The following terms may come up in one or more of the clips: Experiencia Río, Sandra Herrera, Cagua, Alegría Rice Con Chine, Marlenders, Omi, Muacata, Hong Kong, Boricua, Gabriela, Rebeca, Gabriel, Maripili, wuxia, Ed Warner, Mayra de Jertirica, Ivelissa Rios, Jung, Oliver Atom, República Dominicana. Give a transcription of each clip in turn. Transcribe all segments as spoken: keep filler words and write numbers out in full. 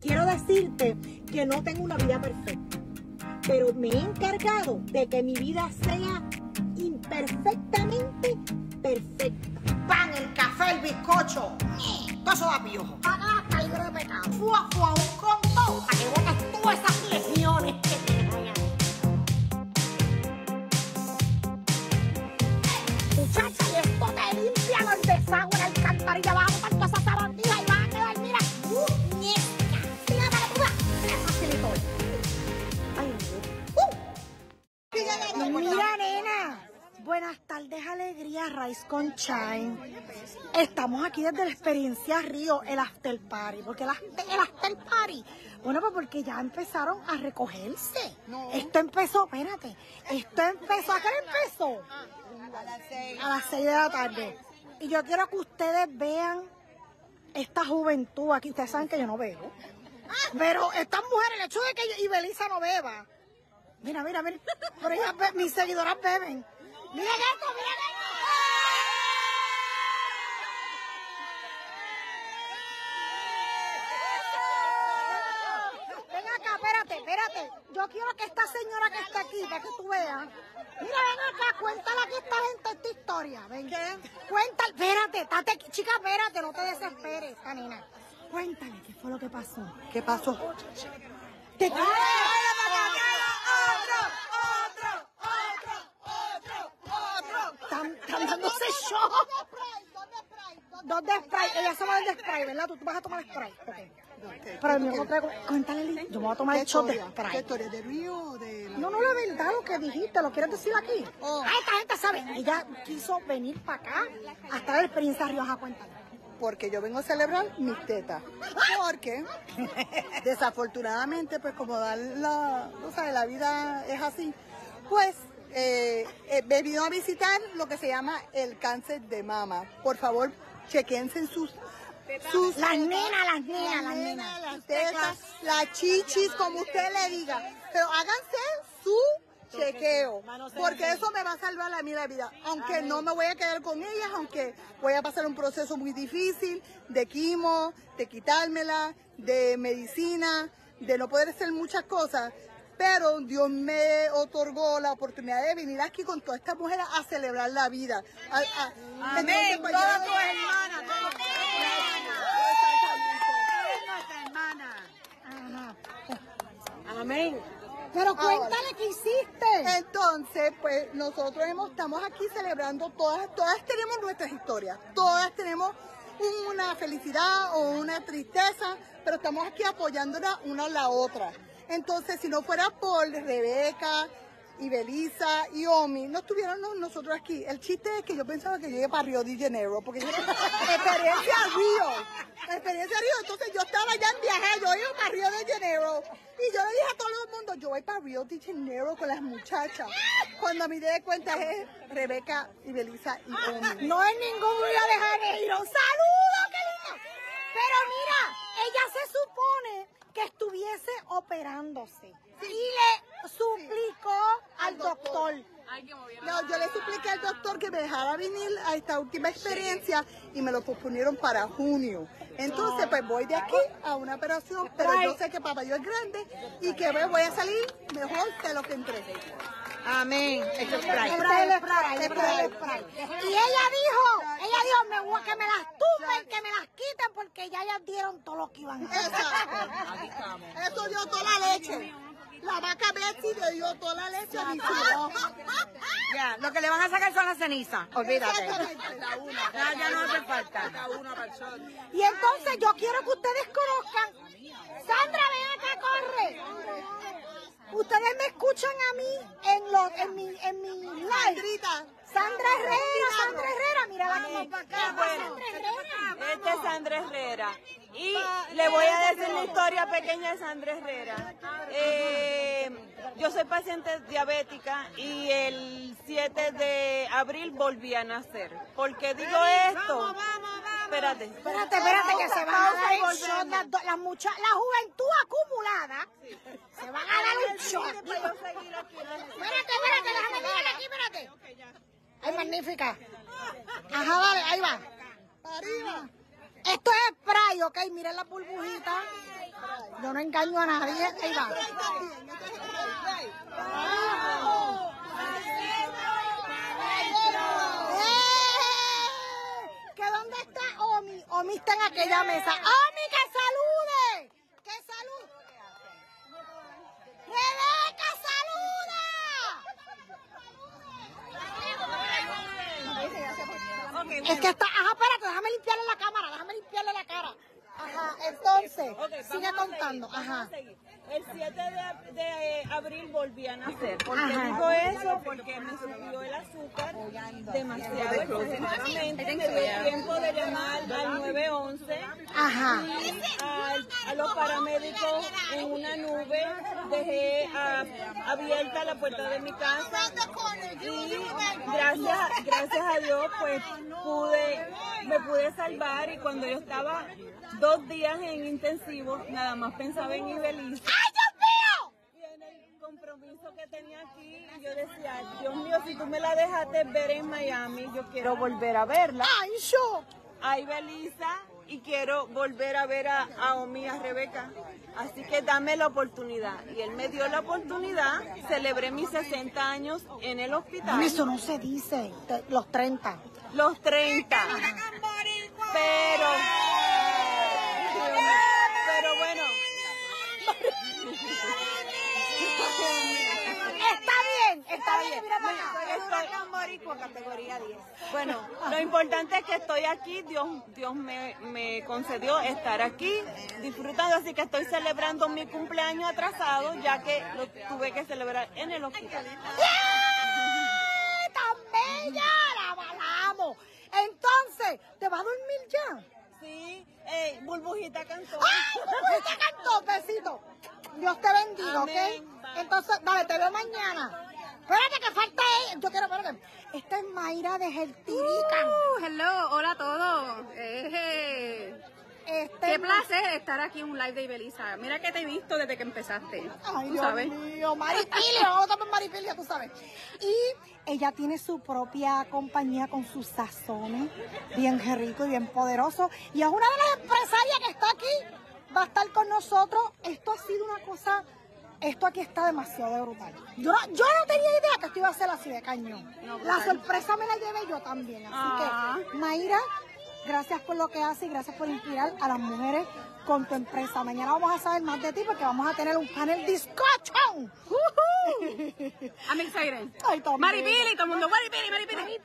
Quiero decirte que no tengo una vida perfecta, pero me he encargado de que mi vida sea imperfectamente perfecta. Pan, el café, el bizcocho, todo eso da piojo. Acá está libre de pecado. Fua, fua, un conto, para que botas tú esas legiones que te vayan. Muchacha, y esto te limpia los desagües, la alcantarilla abajo, para todas esas sabandijas, y vas a quedar, mira, muñeca. Mira para tu lado, es facilito. Ay, no. Uh. Mira, nena. Buenas tardes, Alegría Rice Con Chine. Estamos aquí desde la Experiencia Río, el after party. ¿Por qué el after party? Bueno, pues porque ya empezaron a recogerse. No. Esto empezó, espérate, esto empezó, ¿a qué empezó? A las seis. A las seis de la tarde. Y yo quiero que ustedes vean esta juventud aquí. Ustedes saben que yo no bebo. Pero estas mujeres, el hecho de que Ivelissa no beba. Mira, mira, mira. Por ellas, mis seguidoras beben. ¡Miren esto, miren esto! Ven acá, espérate, espérate. Yo quiero que esta señora que está aquí, para que tú veas. Mira, ven acá, cuéntale aquí a esta gente esta historia. Ven, cuéntale, espérate, tate, chica, espérate, no te desesperes, canina. Cuéntale qué fue lo que pasó. ¿Qué pasó? Te quiero. Dos de spray, ella se va a dar de spray, ¿verdad? Tú, tú vas a tomar spray. Okay. Okay. Pero yo no traigo. Cuéntale, Lili. Yo me voy a tomar el shot de spray. ¿Qué historia? ¿De Río? De la... No, no, la verdad, lo que dijiste, ¿lo quieres decir aquí? Oh. Ah, esta gente sabe. Ella quiso venir para acá hasta la Experiencia Río. Ajá, cuéntale. Porque yo vengo a celebrar mis tetas. Porque, desafortunadamente, pues como dar la. O sea, la vida es así. Pues. Eh, eh, he venido a visitar lo que se llama el cáncer de mama. Por favor, chequense en sus... sus las nenas, las nenas, las nenas. Las tetas, las chichis, como usted le diga. Pero háganse su chequeo, porque eso me va a salvar a mí la vida. Aunque no me voy a quedar con ellas, aunque voy a pasar un proceso muy difícil de quimo, de quitármela, de medicina, de no poder hacer muchas cosas. Pero Dios me otorgó la oportunidad de venir aquí con todas estas mujeres a celebrar la vida. A, a, Amén. Todas tus hermanas. Todas hermanas. Amén. Amén. Pero cuéntale qué hiciste. Entonces, pues nosotros hemos, estamos aquí celebrando todas, todas tenemos nuestras historias. Todas tenemos una felicidad o una tristeza, pero estamos aquí apoyándola una a la otra. Entonces, si no fuera por Rebeca, Ivelissa y Omi, no estuvieron nosotros aquí. El chiste es que yo pensaba que llegué para Río de Janeiro, porque yo experiencia Río, experiencia Río. Entonces yo estaba ya en viaje, yo iba para Río de Janeiro. Y yo le dije a todo el mundo, yo voy para Río de Janeiro con las muchachas. Cuando me di cuenta es Rebeca, Ivelissa y Omi. No es ningún Río de Janeiro. ¡Saludos, qué lindo! Pero mira, ella se supone... que estuviese operándose. Sí. Y le suplicó sí. al, al doctor. doctor. Ay, que no, yo le supliqué al doctor que me dejara venir a esta última experiencia y me lo posponieron para junio. Entonces, pues voy de aquí a una operación, pero yo sé que papá yo es grande y que voy a salir mejor de lo que entré. Amén. Esto es spray. Y ella dijo, ella dijo, me voy, que me las tumben, que me las quiten, porque ya ellas dieron todo lo que iban a hacer. Eso dio toda la leche. La vaca Betsy le dio toda la leche a mi hijo. Ya, lo que le van a sacar son las cenizas. Olvídate. Ya, ya no hace falta. Y entonces yo quiero que ustedes conozcan. Sandra, ven acá, corre. Ustedes me escuchan a mí en, lo, en mi, en mi live. Sandra Herrera, Sandra Herrera, mira la que para acá. Bueno, este es Sandra Herrera. Y le voy a decir la historia pequeña de Sandra Herrera. Eh, yo soy paciente diabética y el siete de abril volví a nacer. ¿Por qué digo esto? Espérate, espérate, espérate que se van a dar el shot. La, la, mucha, la juventud acumulada sí. se van a dar el shot. Espérate, espérate, déjame llegar aquí, espérate. Ay, magnífica. Ajá, dale, ahí va. Arriba. Esto es spray, ok, miren la burbujita. yo no engaño a nadie. Ahí va. ¡Eh! ¿Que dónde está Omi? Omi está en aquella mesa. ¡Omi, que salude! ¡Que salude! ¡Rebeca, saluda! Es que está... Ajá, espérate, déjame limpiarle la cámara, déjame limpiarle la cara. Ajá, entonces, okay, sigue contando. Ajá. El siete de abril volví a nacer. ¿Por qué digo eso? Porque me subió el azúcar demasiado exageradamente. Me dio tiempo de llamar al nueve once. Ajá. Y a, a los paramédicos en una nube. Dejé a, abierta la puerta de mi casa. Y gracias, gracias a Dios, pues pude, me pude salvar. Y cuando yo estaba dos días en intensivo, nada más pensaba en Ivelissa. ¡Ay, Dios mío! Y en el compromiso que tenía aquí, yo decía, Dios mío, si tú me la dejaste ver en Miami, yo quiero volver a verla. ¡Ay, yo! A Ivelissa, y quiero volver a ver a, a Omi, a Rebeca. Así que dame la oportunidad. Y él me dio la oportunidad, celebré mis sesenta años en el hospital. Eso no se dice, los treinta. Los treinta. Pero... Pero bueno, está bien, está bien. Estoy... categoría diez. Bueno, lo importante es que estoy aquí, Dios, Dios me, me concedió estar aquí disfrutando, así que estoy celebrando mi cumpleaños atrasado, ya que lo tuve que celebrar en el hospital. ¡Sí! ¡Tan bella! ¡La balamos! Entonces, ¿te vas a dormir ya? Sí, eh, Burbujita cantó. ¡Ay, Burbujita cantó! Besito. Dios te bendiga, amén, ¿ok? Bye. Entonces, dale, te veo mañana. Espérate que falta ella. Yo quiero, espérate. Esta es Mayra de Jertirica. Uh, hello, hola a todos. Eh, este Qué placer ma... estar aquí en un live de Ivelissa. Mira que te he visto desde que empezaste. Ay, Dios sabes? mío, Maripili. Vamos a tomar Maripili, tú sabes. Y ella tiene su propia compañía con sus sazones, bien rico y bien poderoso. Y es una de las empresarias que está aquí, va a estar con nosotros. Esto ha sido una cosa, esto aquí está demasiado brutal. Yo no, yo no tenía idea que esto iba a ser así de cañón. No, la sorpresa me la llevé yo también. Así ah. que, Mayra, gracias por lo que haces y gracias por inspirar a las mujeres con tu empresa. Mañana vamos a saber más de ti porque vamos a tener un panel discochón. I'm excited. Maripili, todo el mundo. Maripili, Maripili.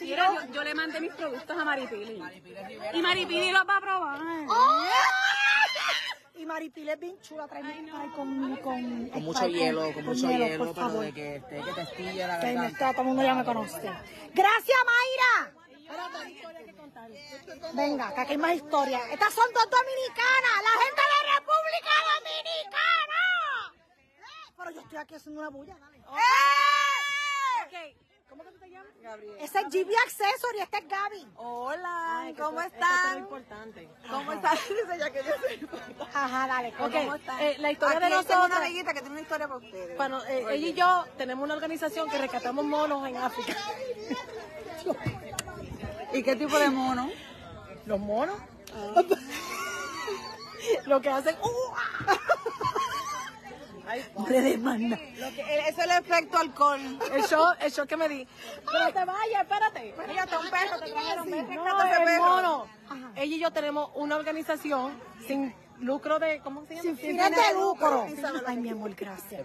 Mira, yo, yo le mandé mis productos a Maripili. Y Maripili los va a probar. Oh. Y Maripili es bien chula, trae mi pie con, con, con mucho hielo, con mucho hielo, hielo por pero favor. de que, de que te estille la garganta. Está, todo el mundo ya me conoce. Gracias, Mayra. Venga, que aquí hay más historia. Estas son dos dominicanas, la gente de la República Dominicana. Pero yo estoy aquí haciendo una bulla, dale. Oh. ¡Eh! Okay. ¿Cómo que tú te llamas? Gabriel. Ese es G B Accessory, este es Gaby. Hola, Ay, ¿cómo esto, están? Esto es importante. ¿Cómo Ajá. están? Dice ya que yo soy Ajá, dale. ¿Cómo, okay. ¿cómo están? Eh, la historia aquí de nosotros. Una amiguita que tiene una historia para ustedes. Bueno, eh, ella y yo tenemos una organización que rescatamos monos en África. ¿Y qué tipo de mono? Los monos. Ah. Lo que hacen... Uh, Ay, ¡Hombre de manda! Lo que, eso es el efecto alcohol. El shock, el shock que me di. Pero te vayas, espérate. Fíjate, un perro, te trajeron. No, el perro. mono. Ajá. Ella y yo tenemos una organización sin lucro de... ¿Cómo se llama? Sin fines de lucro. Ay, mi amor, gracias.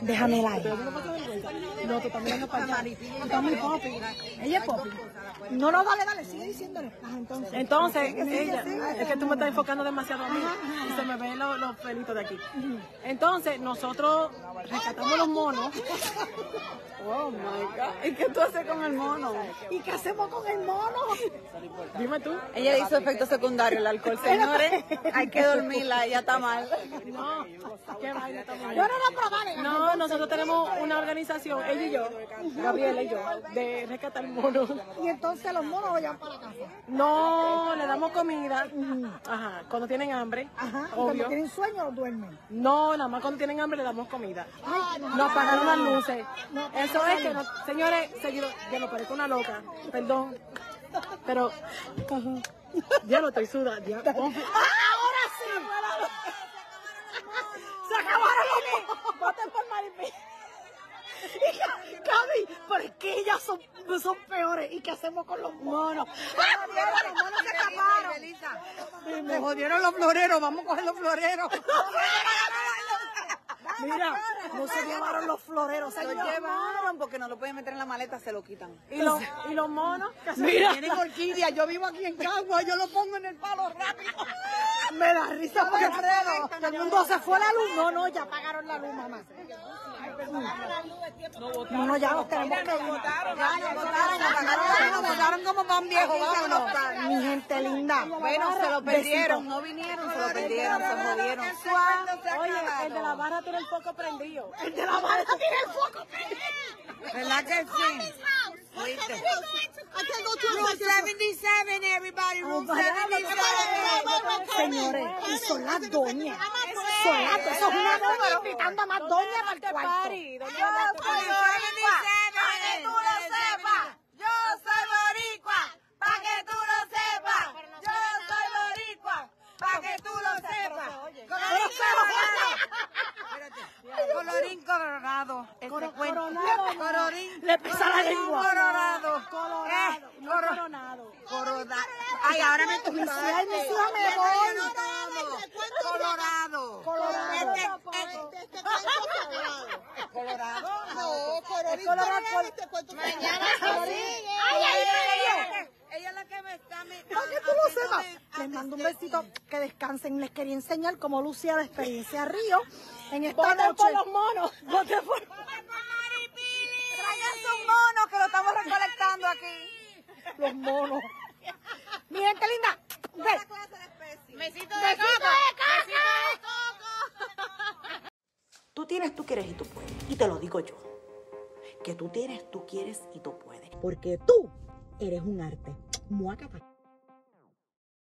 Déjame la ahí. No, tú también no para allá. Tú también popi. Ella es popi. No, no, dale, dale, sigue diciéndole. Ah, entonces, entonces ella, es que tú me estás enfocando demasiado a mí y se me ven los, los pelitos de aquí. Entonces, nosotros rescatamos los monos. Oh, my God. ¿Y qué tú haces con el mono? ¿Y qué hacemos con el mono? Dime tú. Ella hizo efecto secundario, el alcohol, señores. Hay que dormirla, ella está mal. No, qué vaina está mal. Yo no la probaré. No, nosotros tenemos una organización, ella y yo, Gabriela y yo, de rescatar monos. ¿Y entonces los monos lo llevan para la casa? No, le damos comida. Ajá, cuando tienen hambre. Ajá, obvio. Cuando tienen sueño, duermen. No, nada más cuando tienen hambre le damos comida. Ay, no, nos apagaron las luces. No, Eso es que, no, señores, seguido, yo me parezco una loca, perdón, pero ya no estoy sudada. Ahora sí. puerquillas son, son peores. ¿Y qué hacemos con los monos? ¡Ah, los monos se escaparon! Me jodieron los floreros, vamos a coger los floreros. Mira, no se llevaron los floreros, se los llevaron porque no lo pueden meter en la maleta, se lo quitan. ¿Y los, y los monos? Mira, tienen orquídeas, yo vivo aquí en Cagua, yo lo pongo en el palo rápido. Me da risa porque todo el mundo se fue la luz. No, no, ya apagaron la luz, mamá. No, no, ya los tenemos que votaron. Ya, ya votaron, votaron como pan viejo, vámonos. Mi gente linda. Bueno, se lo perdieron, no vinieron, se lo perdieron, se jodieron. Oye, el de la barra tiene el foco prendido. El de la barra tiene el foco prendido. ¿Verdad que sí? Room seventy-seven, everybody, room seventy-seven. Señores, y son las doñas. Son las doñas. Son las doñas invitando a más doñas para el cuarto. Yo soy boricua, para que tú lo sepas. Yo soy boricua, para que tú lo sepas. Yo soy boricua, para que tú lo sepas. Colorín colorado. Colorín. Le pisa la lengua. Colorado. Colorado. Coronado. Coronado. Ay, ahora me toca. Ay, me Colorado. Colorado. Colorado. No, colorado. Colorado. Mañana sí. Ay, ay, ella es la que me está... Para que tú lo sepas. Les mando un besito, que descansen. Les quería enseñar cómo lucía la experiencia Río en esta noche. Voten por los monos. Voten por... Voten por Maripili. Traigan sus monos, que lo estamos recolectando aquí. Los monos. Mi gente linda. Toda clase de especies. Besito de coco. Tú tienes, tú quieres y tú puedes. Y te lo digo yo. Que tú tienes, tú quieres y tú puedes. Porque tú... eres un arte. Muácata.